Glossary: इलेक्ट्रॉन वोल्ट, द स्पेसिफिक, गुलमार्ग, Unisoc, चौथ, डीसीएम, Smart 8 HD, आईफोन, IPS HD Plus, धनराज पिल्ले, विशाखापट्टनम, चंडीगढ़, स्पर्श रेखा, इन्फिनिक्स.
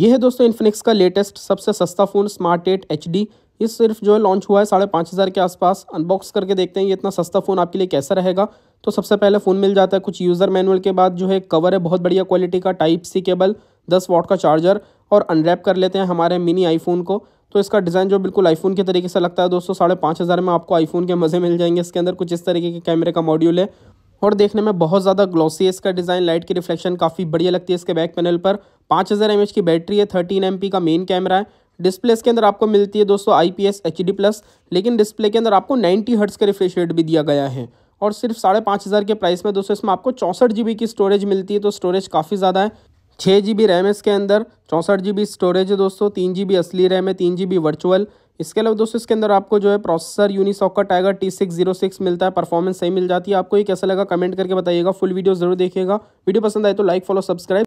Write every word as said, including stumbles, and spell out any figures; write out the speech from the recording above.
ये है दोस्तों इन्फिनिक्स का लेटेस्ट सबसे सस्ता phone smart eight H D. ये सिर्फ जो है लॉन्च हुआ है साढ़े पाँच हज़ार के आसपास। अनबॉक्स करके देखते हैं ये इतना सस्ता फ़ोन आपके लिए कैसा रहेगा। तो सबसे पहले फ़ोन मिल जाता है कुछ यूज़र मैनुअल के बाद। जो है कवर है बहुत बढ़िया क्वालिटी का, टाइप सी केबल, दस वाट का चार्जर, और अनरैप कर लेते हैं हमारे मिनी आईफोन को। तो इसका डिज़ाइन जो बिल्कुल आईफोन के तरीके से लगता है दोस्तों। साढ़े पाँच हज़ार में आपको आईफोन के मज़े मिल जाएंगे। इसके अंदर कुछ इस तरीके के कैमरे का मॉड्यूल है और देखने में बहुत ज़्यादा ग्लॉसी है। इसका डिज़ाइन, लाइट की रिफ्लेक्शन काफ़ी बढ़िया लगती है इसके बैक पैनल पर। पाँच हज़ार एम एच की बैटरी है, थर्टीन एम पी का मेन कैमरा है। डिस्प्ले इसके अंदर आपको मिलती है दोस्तों आईपीएस एचडी प्लस, लेकिन डिस्प्ले के अंदर आपको नब्बे हर्ट्ज़ का रिफ्रेश रेट भी दिया गया है। और सिर्फ साढ़े पाँच हज़ार के प्राइस में दोस्तों इसमें आपको चौंसठ जीबी की स्टोरेज मिलती है, तो स्टोरेज काफ़ी ज़्यादा है। छः जीबी रैम है इसके अंदर, चौंसठ जीबी स्टोरेज है दोस्तों, तीन जीबी असली रैम है, तीन जीबी वर्चुअल। इसके अलावा दोस्तों इसके अंदर आपको जो है प्रोसेसर यूनिसॉक का tiger T six zero six मिलता है। परफॉर्मेंस सही मिल जाती है। आपको ये कैसा लगा कमेंट करके बताइएगा। फुल वीडियो ज़रूर देखिएगा। वीडियो पसंद आए तो लाइक, फॉलो, सब्सक्राइब।